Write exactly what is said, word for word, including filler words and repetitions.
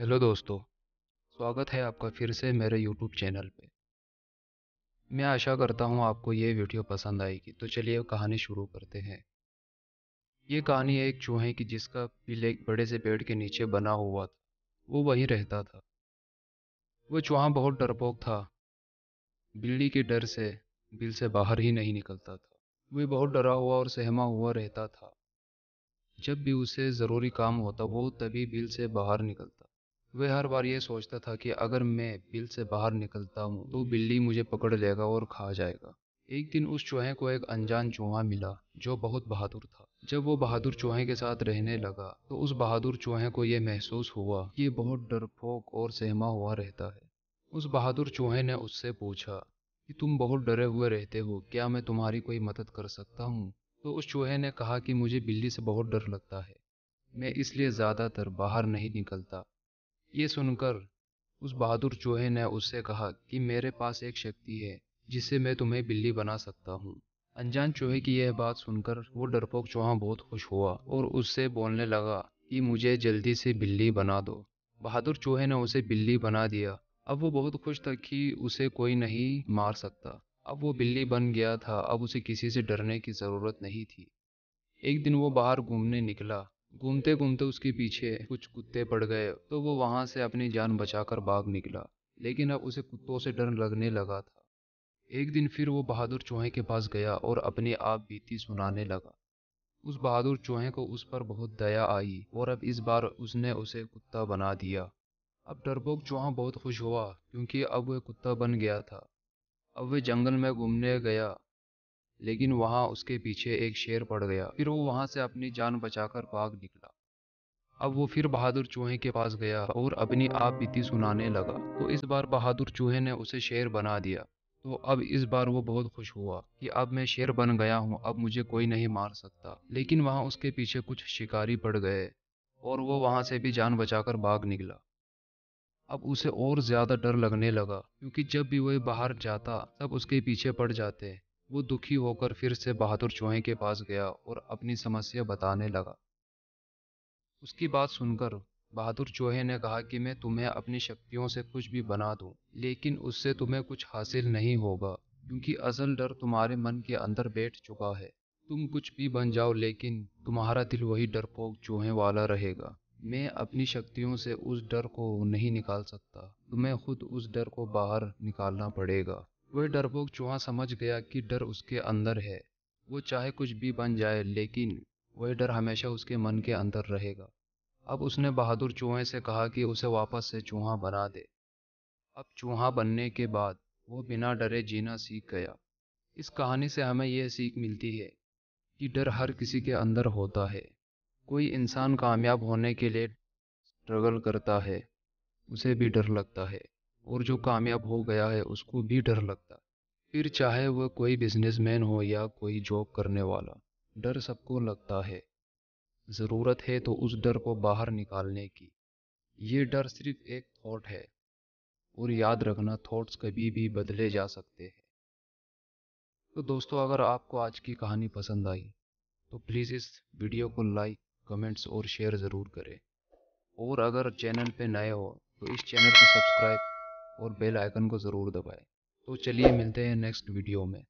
Hello दोस्तों, स्वागत है आपका फिर से मेरे यूट्यूब चैनल पे। मैं आशा करता हूँ आपको ये वीडियो पसंद आएगी। तो चलिए कहानी शुरू करते हैं। ये कहानी है एक चूहे की, जिसका पिल एक बड़े से पेड़ के नीचे बना हुआ था। वो वहीं रहता था। वो चूहा बहुत डरपोक था। बिल्ली के डर से बिल से बाहर ही नहीं निकलता था। वह बहुत डरा हुआ और सहमा हुआ रहता था। जब भी उसे ज़रूरी काम होता वो तभी बिल से बाहर निकलता। वह हर बार ये सोचता था कि अगर मैं बिल से बाहर निकलता हूँ तो बिल्ली मुझे पकड़ लेगा और खा जाएगा। एक दिन उस चूहे को एक अनजान चूहा मिला जो बहुत बहादुर था। जब वो बहादुर चूहे के साथ रहने लगा तो उस बहादुर चूहे को यह महसूस हुआ कि ये बहुत डरपोक और सहमा हुआ रहता है। उस बहादुर चूहे ने उससे पूछा कि तुम बहुत डरे हुए रहते हो, क्या मैं तुम्हारी कोई मदद कर सकता हूँ? तो उस चूहे ने कहा कि मुझे बिल्ली से बहुत डर लगता है, मैं इसलिए ज़्यादातर बाहर नहीं निकलता। ये सुनकर उस बहादुर चूहे ने उससे कहा कि मेरे पास एक शक्ति है जिससे मैं तुम्हें बिल्ली बना सकता हूँ। अनजान चूहे की यह बात सुनकर वो डरपोक चूहा बहुत खुश हुआ और उससे बोलने लगा कि मुझे जल्दी से बिल्ली बना दो। बहादुर चूहे ने उसे बिल्ली बना दिया। अब वो बहुत खुश था कि उसे कोई नहीं मार सकता। अब वो बिल्ली बन गया था। अब उसे किसी से डरने की ज़रूरत नहीं थी। एक दिन वो बाहर घूमने निकला। घूमते घूमते उसके पीछे कुछ कुत्ते पड़ गए तो वो वहाँ से अपनी जान बचाकर भाग निकला। लेकिन अब उसे कुत्तों से डर लगने लगा था। एक दिन फिर वो बहादुर चूहे के पास गया और अपनी आप बीती सुनाने लगा। उस बहादुर चूहे को उस पर बहुत दया आई और अब इस बार उसने उसे कुत्ता बना दिया। अब डरपोक चूहा बहुत खुश हुआ क्योंकि अब वह कुत्ता बन गया था। अब वह जंगल में घूमने गया लेकिन वहाँ उसके पीछे एक शेर पड़ गया। फिर वो वहाँ से अपनी जान बचाकर भाग निकला। अब वो फिर बहादुर चूहे के पास गया और अपनी आप बीती सुनाने लगा। तो इस बार बहादुर चूहे ने उसे शेर बना दिया। तो अब इस बार वो बहुत खुश हुआ कि अब मैं शेर बन गया हूँ, अब मुझे कोई नहीं मार सकता। लेकिन वहाँ उसके पीछे कुछ शिकारी पड़ गए और वो वहाँ से भी जान बचाकर भाग निकला। अब उसे और ज़्यादा डर लगने लगा क्योंकि जब भी वह बाहर जाता सब उसके पीछे पड़ जाते। वो दुखी होकर फिर से बहादुर चूहे के पास गया और अपनी समस्या बताने लगा। उसकी बात सुनकर बहादुर चूहे ने कहा कि मैं तुम्हें अपनी शक्तियों से कुछ भी बना दूं, लेकिन उससे तुम्हें कुछ हासिल नहीं होगा क्योंकि असल डर तुम्हारे मन के अंदर बैठ चुका है। तुम कुछ भी बन जाओ लेकिन तुम्हारा दिल वही डरपोक चूहे वाला रहेगा। मैं अपनी शक्तियों से उस डर को नहीं निकाल सकता, तुम्हें खुद उस डर को बाहर निकालना पड़ेगा। वह डरपोक चूहा समझ गया कि डर उसके अंदर है। वो चाहे कुछ भी बन जाए लेकिन वह डर हमेशा उसके मन के अंदर रहेगा। अब उसने बहादुर चूहे से कहा कि उसे वापस से चूहा बना दे। अब चूहा बनने के बाद वो बिना डरे जीना सीख गया। इस कहानी से हमें यह सीख मिलती है कि डर हर किसी के अंदर होता है। कोई इंसान कामयाब होने के लिए स्ट्रगल करता है, उसे भी डर लगता है, और जो कामयाब हो गया है उसको भी डर लगता है। फिर चाहे वह कोई बिजनेसमैन हो या कोई जॉब करने वाला, डर सबको लगता है। ज़रूरत है तो उस डर को बाहर निकालने की। ये डर सिर्फ एक थॉट है और याद रखना, थॉट्स कभी भी बदले जा सकते हैं। तो दोस्तों, अगर आपको आज की कहानी पसंद आई तो प्लीज़ इस वीडियो को लाइक, कमेंट्स और शेयर ज़रूर करें। और अगर चैनल पे नए हो तो इस चैनल को सब्सक्राइब और बेल आइकन को ज़रूर दबाएं। तो चलिए मिलते हैं नेक्स्ट वीडियो में।